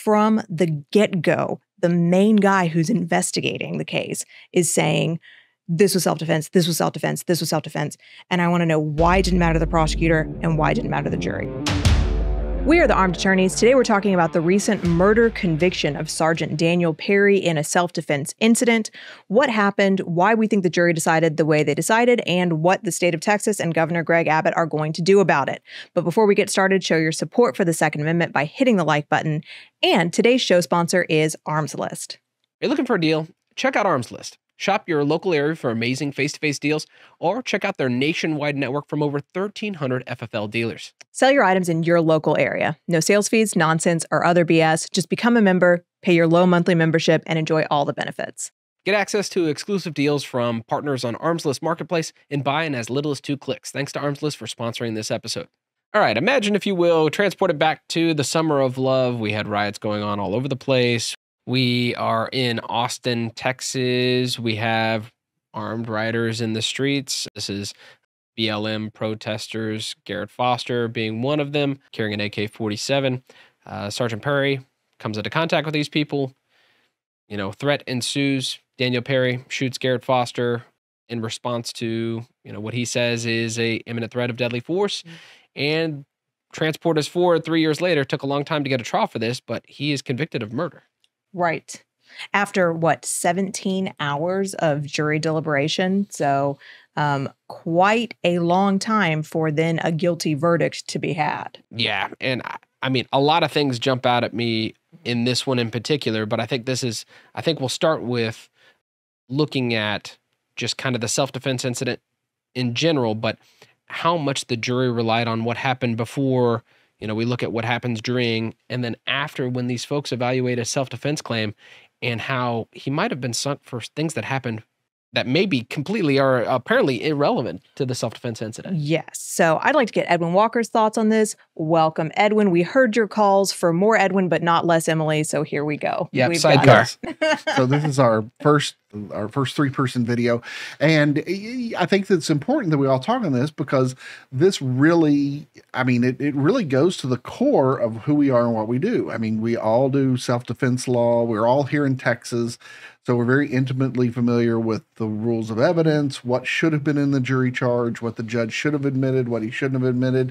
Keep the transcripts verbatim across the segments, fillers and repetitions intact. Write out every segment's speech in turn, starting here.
from the get-go, the main guy who's investigating the case is saying, this was self-defense, this was self-defense, this was self-defense. And I want to know why it didn't matter to the prosecutor and why it didn't matter to the jury. We are the Armed Attorneys. Today we're talking about the recent murder conviction of Sergeant Daniel Perry in a self-defense incident, what happened, why we think the jury decided the way they decided, and what the state of Texas and Governor Greg Abbott are going to do about it. But before we get started, show your support for the Second Amendment by hitting the like button. And today's show sponsor is Arms List. Are you looking for a deal? Check out Arms List. Shop your local area for amazing face-to-face deals, or check out their nationwide network from over thirteen hundred F F L dealers. Sell your items in your local area. No sales fees, nonsense, or other B S. Just become a member, pay your low monthly membership, and enjoy all the benefits. Get access to exclusive deals from partners on Arms List Marketplace and buy in as little as two clicks. Thanks to Arms List for sponsoring this episode. All right, imagine, if you will, transport it back to the summer of love. We had riots going on all over the place. We are in Austin, Texas. We have armed rioters in the streets. This is B L M protesters, Garrett Foster being one of them, carrying an A K forty-seven. Uh, Sergeant Perry comes into contact with these people. You know, threat ensues. Daniel Perry shoots Garrett Foster in response to, you know, what he says is a imminent threat of deadly force. And transport us forward three years later. It took a long time to get a trial for this, but he is convicted of murder. Right. After, what, seventeen hours of jury deliberation? So um, quite a long time for then a guilty verdict to be had. Yeah. And I, I mean, a lot of things jump out at me in this one in particular, but I think this is, I think we'll start with looking at just kind of the self-defense incident in general, but how much the jury relied on what happened before. You know, we look at what happens during and then after when these folks evaluate a self-defense claim and how he might have been sunk for things that happened that maybe completely are apparently irrelevant to the self-defense incident. Yes. So I'd like to get Edwin Walker's thoughts on this. Welcome, Edwin. We heard your calls for more Edwin, but not less Emily. So here we go. Yeah, sidecar. So this is our first, our first three-person video. And I think that's important that we all talk on this because this really, I mean, it, it really goes to the core of who we are and what we do. I mean, we all do self-defense law. We're all here in Texas. So we're very intimately familiar with the rules of evidence, what should have been in the jury charge, what the judge should have admitted, what he shouldn't have admitted.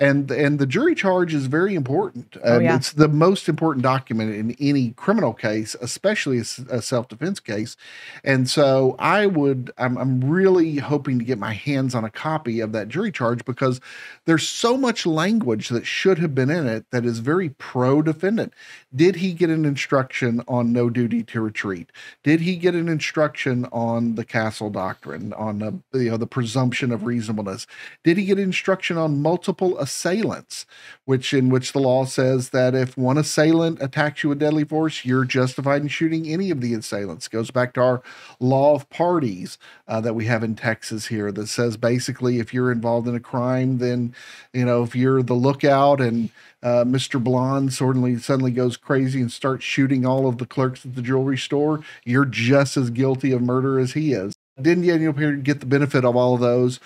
And, and the jury charge is very important. Oh, um, yeah. It's the most important document in any criminal case, especially a, a self-defense case. And so I would, I'm, I'm really hoping to get my hands on a copy of that jury charge because there's so much language that should have been in it that is very pro-defendant. Did he get an instruction on no duty to retreat? Did he get an instruction on the Castle Doctrine, on the, you know, the presumption of reasonableness? Did he get instruction on multiple assailants, which in which the law says that if one assailant attacks you with deadly force, you're justified in shooting any of the assailants. It goes back to our law of parties uh, that we have in Texas here that says basically if you're involved in a crime, then, you know, if you're the lookout and uh, Mister Blonde suddenly, suddenly goes crazy and starts shooting all of the clerks at the jewelry store, you're just as guilty of murder as he is. Didn't Daniel Perry get the benefit of all of those?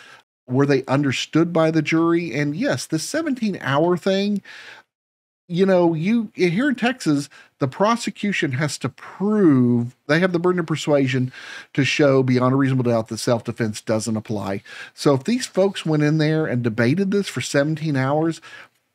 Were they understood by the jury? And yes, the seventeen hour thing, you know, you here in Texas, the prosecution has to prove they have the burden of persuasion to show beyond a reasonable doubt that self-defense doesn't apply. So if these folks went in there and debated this for seventeen hours,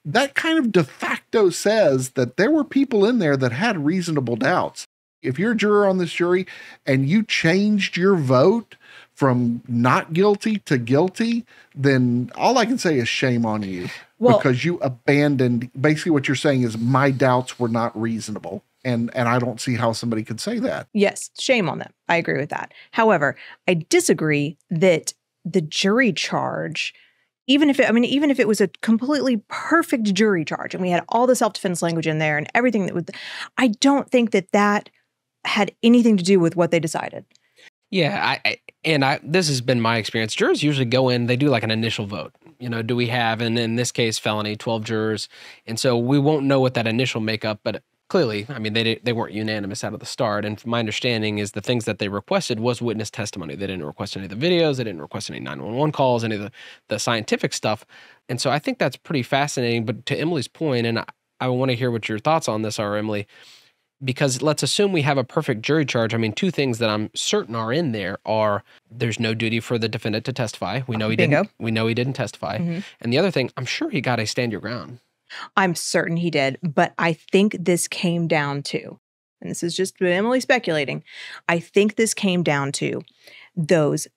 that kind of de facto says that there were people in there that had reasonable doubts. If you're a juror on this jury and you changed your vote from not guilty to guilty, then all I can say is shame on you. Well, because you abandoned, basically what you're saying is my doubts were not reasonable. And, and I don't see how somebody could say that. Yes, shame on them. I agree with that. However, I disagree that the jury charge, even if it, I mean, even if it was a completely perfect jury charge and we had all the self-defense language in there and everything that would, I don't think that that had anything to do with what they decided. Yeah, I, I and I this has been my experience. Jurors usually go in, they do like an initial vote. You know, do we have, and in this case, felony, twelve jurors. And so we won't know what that initial makeup, but clearly, I mean, they they weren't unanimous out of the start. And from my understanding is the things that they requested was witness testimony. They didn't request any of the videos. They didn't request any nine one one calls, any of the, the scientific stuff. And so I think that's pretty fascinating. But to Emily's point, and I, I want to hear what your thoughts on this are, Emily, because let's assume we have a perfect jury charge. I mean, two things that I'm certain are in there are there's no duty for the defendant to testify. We know he Bingo. didn't. We know he didn't testify. Mm-hmm. And the other thing, I'm sure he got a stand your ground. I'm certain he did, but I think this came down to, and this is just Emily speculating, I think this came down to those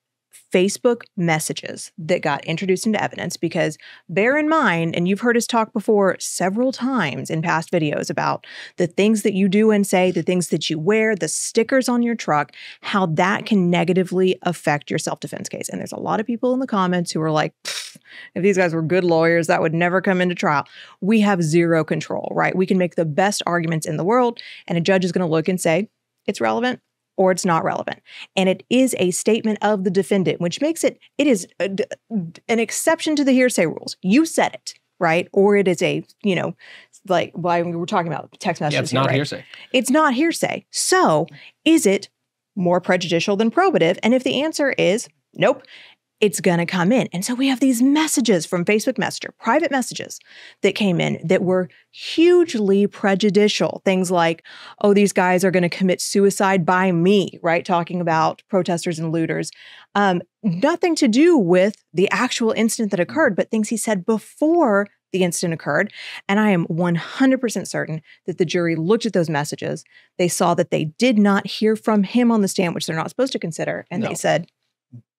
Facebook messages that got introduced into evidence, because bear in mind, and you've heard us talk before several times in past videos about the things that you do and say, the things that you wear, the stickers on your truck, how that can negatively affect your self-defense case. And there's a lot of people in the comments who are like, if these guys were good lawyers, that would never come into trial. We have zero control, right? We can make the best arguments in the world, and a judge is going to look and say, it's relevant or it's not relevant. And it is a statement of the defendant, which makes it, it is a, an exception to the hearsay rules. You said it, right? Or it is a, you know, like why we were talking about text messages. Yeah, it's not here, right? Hearsay. It's not hearsay. So is it more prejudicial than probative? And if the answer is nope, it's going to come in. And so we have these messages from Facebook Messenger, private messages that came in that were hugely prejudicial. Things like, oh, these guys are going to commit suicide by me, right? Talking about protesters and looters. Um, nothing to do with the actual incident that occurred, but things he said before the incident occurred. And I am one hundred percent certain that the jury looked at those messages. They saw that they did not hear from him on the stand, which they're not supposed to consider. And no. They said,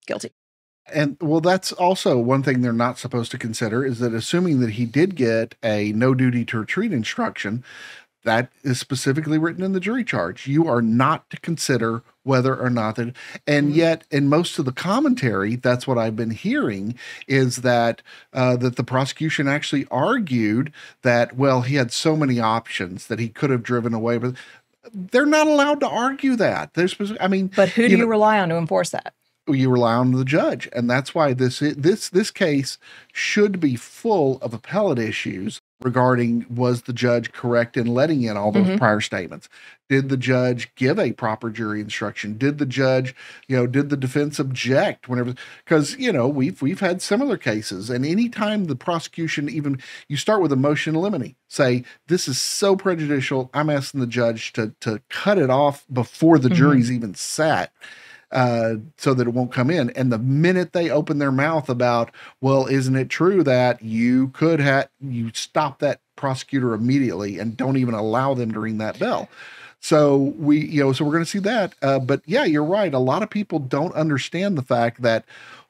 guilty. And well, that's also one thing they're not supposed to consider is that assuming that he did get a no duty to retreat instruction, that is specifically written in the jury charge. You are not to consider whether or not that. And mm-hmm. yet in most of the commentary, that's what I've been hearing is that, uh, that the prosecution actually argued that, well, he had so many options that he could have driven away, but they're not allowed to argue that. They're supposed to, I mean, but who do you, know, you rely on to enforce that? You rely on the judge, and that's why this this this case should be full of appellate issues regarding was the judge correct in letting in all those mm-hmm. prior statements? Did the judge give a proper jury instruction? Did the judge, you know, did the defense object whenever? Because, you know, we've we've had similar cases, and anytime the prosecution even you start with a motion in limine, say this is so prejudicial, I'm asking the judge to to cut it off before the mm-hmm. jury's even sat. Uh, so that it won't come in. And the minute they open their mouth about, well, isn't it true that you could have, you stop that prosecutor immediately and don't even allow them to ring that bell. So we, you know, so we're going to see that. Uh, but yeah, you're right. A lot of people don't understand the fact that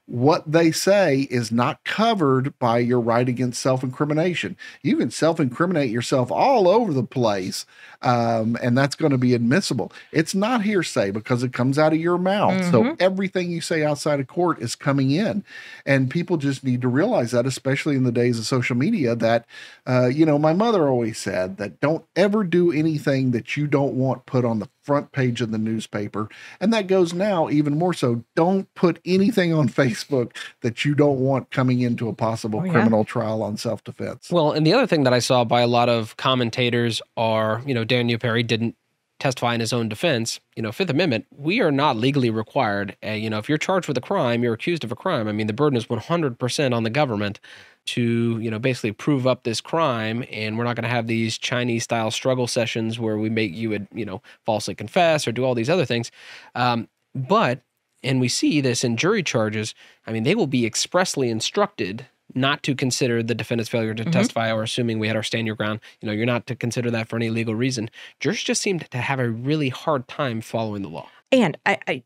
what they say is not covered by your right against self-incrimination. You can self-incriminate yourself all over the place, um, and that's going to be admissible. It's not hearsay because it comes out of your mouth. Mm-hmm. So everything you say outside of court is coming in, and people just need to realize that, especially in the days of social media, that, uh, you know, my mother always said that don't ever do anything that you don't want put on the front page of the newspaper. And that goes now even more so. Don't put anything on Facebook that you don't want coming into a possible oh, yeah. criminal trial on self-defense. Well, and the other thing that I saw by a lot of commentators are, you know, Daniel Perry didn't testify in his own defense. You know, Fifth Amendment, we are not legally required. Uh, you know, if you're charged with a crime, you're accused of a crime. I mean, the burden is one hundred percent on the government to, you know, basically prove up this crime, and we're not going to have these Chinese-style struggle sessions where we make you, you know, falsely confess or do all these other things. Um, but, and we see this in jury charges, I mean, they will be expressly instructed not to consider the defendant's failure to mm-hmm. testify, or assuming we had our stand your ground, you know, you're not to consider that for any legal reason. Jurors just seemed to have a really hard time following the law. And I... I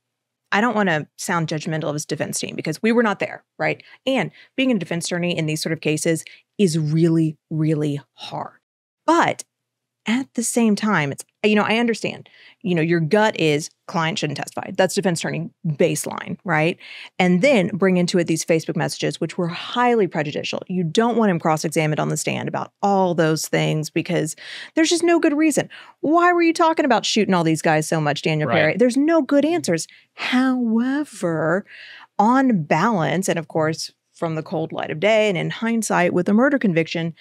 I don't want to sound judgmental of his defense team because we were not there, right? And being a defense attorney in these sort of cases is really, really hard. But at the same time, it's, you know, I understand, you know, your gut is client shouldn't testify. That's defense attorney baseline, right? And then bring into it these Facebook messages, which were highly prejudicial. You don't want him cross-examined on the stand about all those things because there's just no good reason. Why were you talking about shooting all these guys so much, Daniel Perry? Right. There's no good answers. However, on balance, and of course, from the cold light of day and in hindsight with a murder conviction,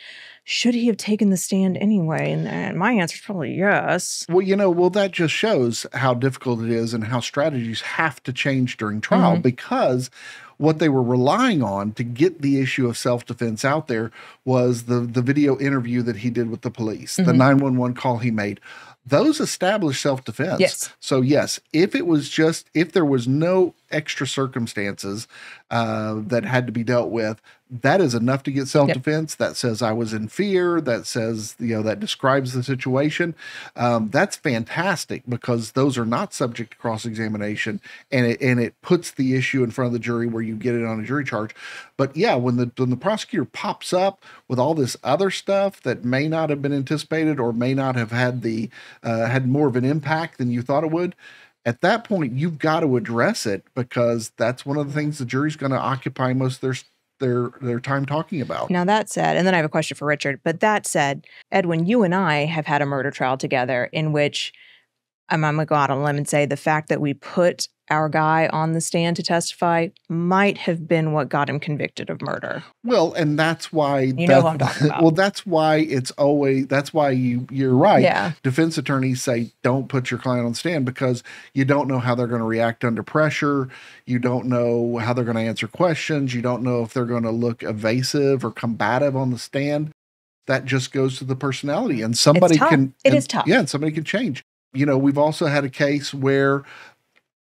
should he have taken the stand anyway? And, and my answer is probably yes. Well, you know, well, that just shows how difficult it is and how strategies have to change during trial mm-hmm. because what they were relying on to get the issue of self-defense out there was the, the video interview that he did with the police, mm-hmm. the nine one one call he made. Those establish self-defense. Yes. So yes, if it was just, if there was no extra circumstances uh, that had to be dealt with, that is enough to get self-defense. Yep. That says I was in fear. That says, you know, that describes the situation. Um, that's fantastic because those are not subject to cross-examination, and it, and it puts the issue in front of the jury where you get it on a jury charge. But yeah, when the, when the prosecutor pops up with all this other stuff that may not have been anticipated or may not have had the, uh, had more of an impact than you thought it would, at that point, you've got to address it because that's one of the things the jury's going to occupy most of their their their time talking about. Now that said, and then I have a question for Richard, but that said, Edwin, you and I have had a murder trial together in which I'm, I'm going to go out on a limb and say the fact that we put our guy on the stand to testify might have been what got him convicted of murder. Well, and that's why you know that, what I'm talking about. Well, that's why it's always that's why you you're right. Yeah. Defense attorneys say don't put your client on the stand because you don't know how they're going to react under pressure. You don't know how they're going to answer questions. You don't know if they're going to look evasive or combative on the stand. That just goes to the personality, and somebody can. It and, is tough. Yeah, and somebody can change. You know, we've also had a case where.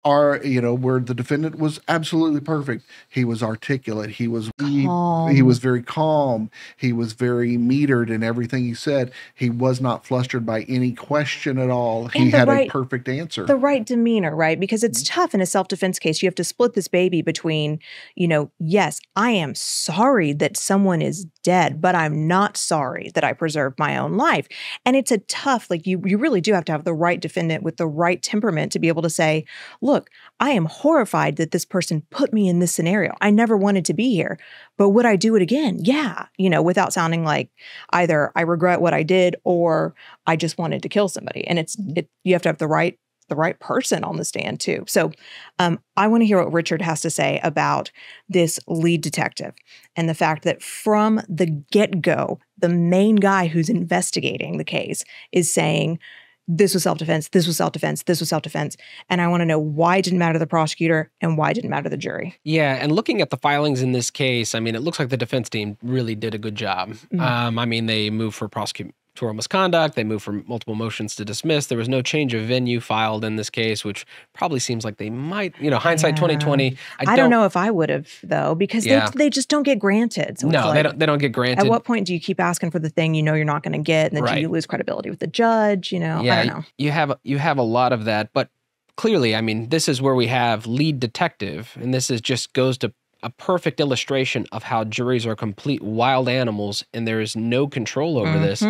Our, you know, where the defendant was absolutely perfect. He was articulate. He was he, he was very calm. He was very metered in everything he said. He was not flustered by any question at all. He had a perfect answer. The right demeanor, right? Because it's tough in a self-defense case. You have to split this baby between, you know, yes, I am sorry that someone is dead, but I'm not sorry that I preserved my own life. And it's a tough, like you, you really do have to have the right defendant with the right temperament to be able to say, look, Look, I am horrified that this person put me in this scenario. I never wanted to be here, but would I do it again? Yeah. You know, without sounding like either I regret what I did or I just wanted to kill somebody. And it's, it, you have to have the right, the right person on the stand too. So um, I want to hear what Richard has to say about this lead detective and the fact that from the get-go, the main guy who's investigating the case is saying, this was self-defense, this was self-defense, this was self-defense. And I want to know why it didn't matter to the prosecutor and why it didn't matter to the jury. Yeah, and looking at the filings in this case, I mean, it looks like the defense team really did a good job. Mm-hmm. um, I mean, they moved for prosecutorial misconduct, they moved for multiple motions to dismiss. There was no change of venue filed in this case, which probably seems like they might, you know, hindsight twenty twenty. I, I don't, don't know if I would have, though, because yeah. they, they just don't get granted. So no, like, they, don't, they don't get granted. At what point do you keep asking for the thing you know you're not going to get, and then right. do you lose credibility with the judge? You know, yeah, I don't know. You have, you have a lot of that, but clearly, I mean, this is where we have lead detective, and this is just goes to a perfect illustration of how juries are complete wild animals, and there is no control over mm-hmm. this.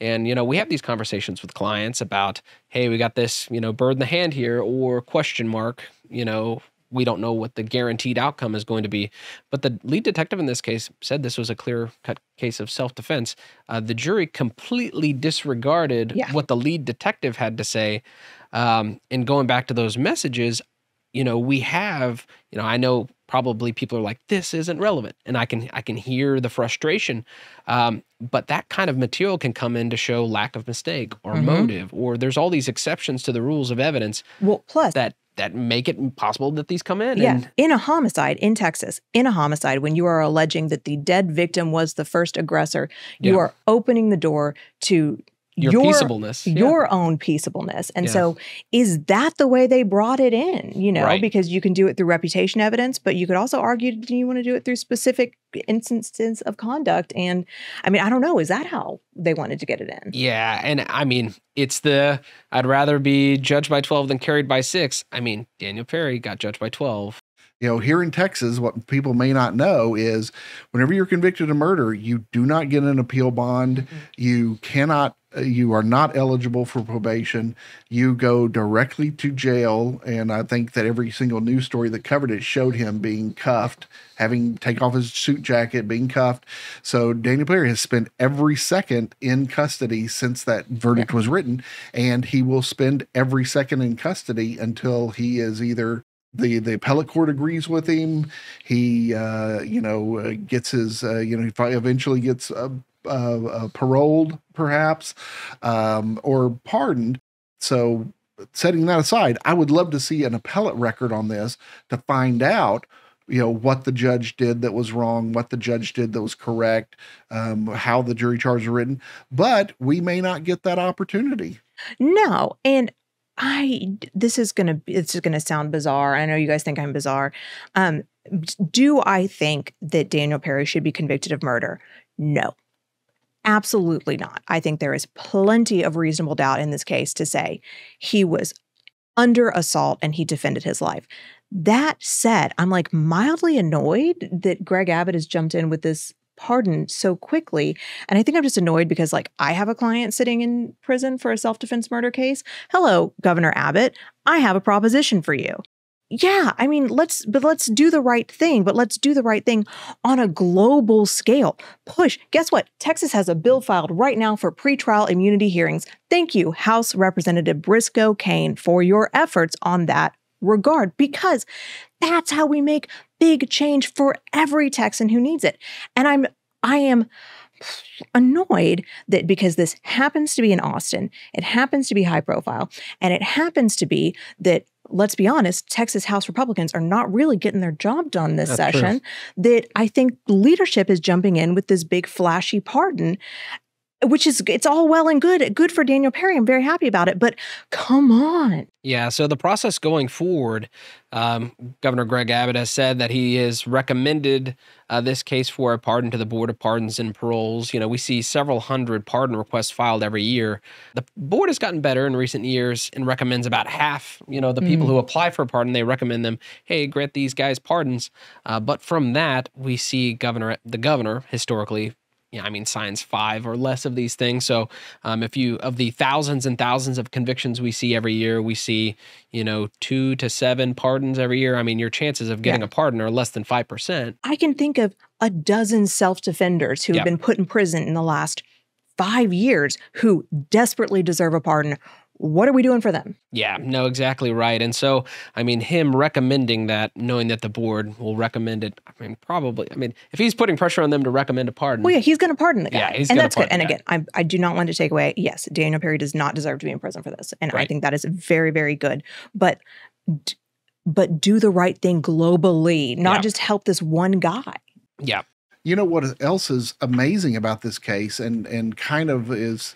And, you know, we have these conversations with clients about, hey, we got this, you know, bird in the hand here, or question mark, you know, we don't know what the guaranteed outcome is going to be. But the lead detective in this case said this was a clear-cut case of self-defense. Uh, the jury completely disregarded yeah. what the lead detective had to say. Um, and going back to those messages, you know, we have, you know, I know probably people are like, this isn't relevant. And I can, I can hear the frustration. Um, but that kind of material can come in to show lack of mistake or mm-hmm. motive, or there's all these exceptions to the rules of evidence. Well, plus that, that make it possible that these come in. Yeah. And in a homicide in Texas, in a homicide, when you are alleging that the dead victim was the first aggressor, you yeah. are opening the door to Your, your peaceableness. Your yeah. own peaceableness. And yeah. so is that the way they brought it in? You know, right. because you can do it through reputation evidence, but you could also argue, do you want to do it through specific instances of conduct? And I mean, I don't know, is that how they wanted to get it in? Yeah. And I mean, it's the, I'd rather be judged by twelve than carried by six. I mean, Daniel Perry got judged by twelve. You know, here in Texas, what people may not know is whenever you're convicted of murder, you do not get an appeal bond. Mm-hmm. You cannot, you are not eligible for probation. You go directly to jail. And I think that every single news story that covered it showed him being cuffed, having to take off his suit jacket, being cuffed. So Daniel Perry has spent every second in custody since that verdict yeah. was written. And he will spend every second in custody until he is either The the appellate court agrees with him. He uh, you know uh, gets his uh, you know he eventually gets uh, uh, uh, paroled perhaps um, or pardoned. So setting that aside, I would love to see an appellate record on this to find out you know, what the judge did that was wrong, what the judge did that was correct, um, how the jury charges were written. But we may not get that opportunity. No. And I, this is going to, it's going to sound bizarre. I know you guys think I'm bizarre. Um, do I think that Daniel Perry should be convicted of murder? No, absolutely not. I think there is plenty of reasonable doubt in this case to say he was under assault and he defended his life. That said, I'm like mildly annoyed that Greg Abbott has jumped in with this pardon so quickly. And I think I'm just annoyed because, like, I have a client sitting in prison for a self-defense murder case. Hello, Governor Abbott. I have a proposition for you. Yeah, I mean, let's, but let's do the right thing, but let's do the right thing on a global scale. Push. Guess what? Texas has a bill filed right now for pretrial immunity hearings. Thank you, House Representative Briscoe Kane, for your efforts on that regard, because that's how we make big change for every Texan who needs it. And I'm, I am annoyed that because this happens to be in Austin, it happens to be high profile, and it happens to be that, let's be honest, Texas House Republicans are not really getting their job done this That's session, true. That I think leadership is jumping in with this big flashy pardon, which is, it's all well and good. Good for Daniel Perry. I'm very happy about it, but come on. Yeah, so the process going forward, um, Governor Greg Abbott has said that he has recommended uh, this case for a pardon to the Board of Pardons and Paroles. You know, we see several hundred pardon requests filed every year. The board has gotten better in recent years and recommends about half, you know, the people mm. who apply for a pardon, they recommend them, hey, grant these guys pardons. Uh, but from that, we see governor, the governor historically, yeah, I mean, signs five or less of these things. So um, if you, of the thousands and thousands of convictions we see every year, we see, you know, two to seven pardons every year. I mean, your chances of getting yeah. a pardon are less than five percent. I can think of a dozen self-defenders who have yeah. been put in prison in the last five years who desperately deserve a pardon. What are we doing for them? Yeah, no, exactly right. And so, I mean, him recommending that, knowing that the board will recommend it, I mean, probably, I mean, if he's putting pressure on them to recommend a pardon. Well, yeah, he's going to pardon the guy. Yeah, he's going to pardon. And that's good. And again, I, I do not want to take away, yes, Daniel Perry does not deserve to be in prison for this. And right. I think that is very, very good. But but do the right thing globally, not yeah. just help this one guy. Yeah. You know what else is amazing about this case, and and kind of is,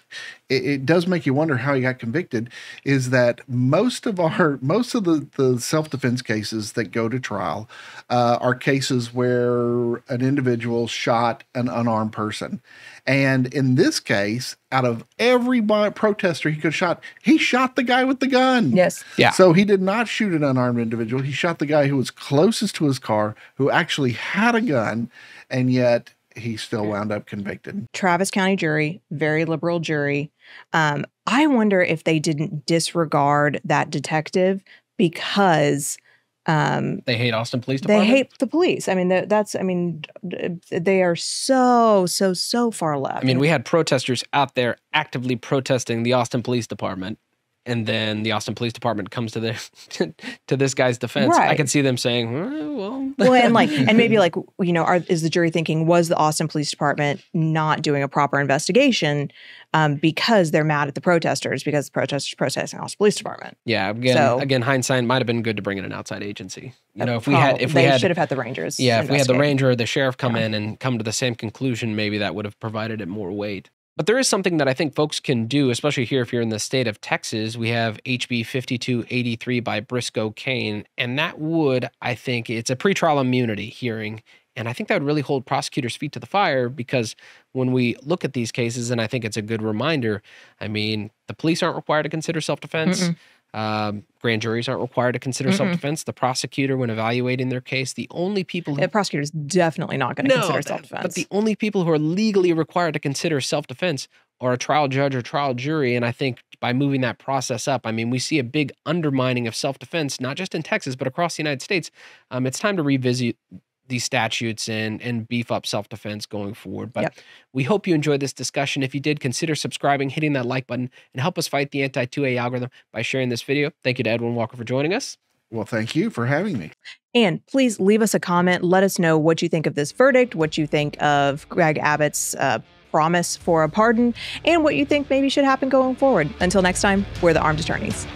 it, it does make you wonder how he got convicted, is that most of our most of the the self-defense cases that go to trial uh, are cases where an individual shot an unarmed person, and in this case, out of every protester he could have shot, he shot the guy with the gun. Yes. Yeah. So he did not shoot an unarmed individual. He shot the guy who was closest to his car, who actually had a gun, and yet he still wound up convicted. Travis County jury, very liberal jury. Um, I wonder if they didn't disregard that detective because Um, they hate Austin Police Department? They hate the police. I mean, that's, I mean, they are so, so, so far left. I mean, we had protesters out there actively protesting the Austin Police Department, and then the Austin Police Department comes to this to this guy's defense. Right. I can see them saying, well, well. well, and like, and maybe like, you know, are, is the jury thinking, was the Austin Police Department not doing a proper investigation um, because they're mad at the protesters because the protesters protesting the Austin Police Department? Yeah, again, so, again, hindsight might have been good to bring in an outside agency. You know, if we had, if we had, should have had the Rangers. Yeah, if we had the Ranger or the sheriff come yeah. in and come to the same conclusion, maybe that would have provided it more weight. But there is something that I think folks can do, especially here if you're in the state of Texas. We have H B fifty-two eighty-three by Briscoe Kane, and that would, I think, it's a pretrial immunity hearing. And I think that would really hold prosecutors' feet to the fire, because when we look at these cases, and I think it's a good reminder, I mean, the police aren't required to consider self-defense. Mm-mm. Um, grand juries aren't required to consider mm-hmm. self-defense. The prosecutor, when evaluating their case, the only people who... The prosecutor's definitely not going to no, consider self-defense. But the only people who are legally required to consider self-defense are a trial judge or trial jury. And I think by moving that process up, I mean, we see a big undermining of self-defense, not just in Texas, but across the United States. Um, it's time to revisit these statutes and and beef up self-defense going forward. But yep. we hope you enjoyed this discussion. If you did, consider subscribing, hitting that like button, and help us fight the anti two A algorithm by sharing this video. Thank you to Edwin Walker for joining us. Well, thank you for having me. And please leave us a comment. Let us know what you think of this verdict, what you think of Greg Abbott's uh, promise for a pardon, and what you think maybe should happen going forward. Until next time, we're the Armed Attorneys.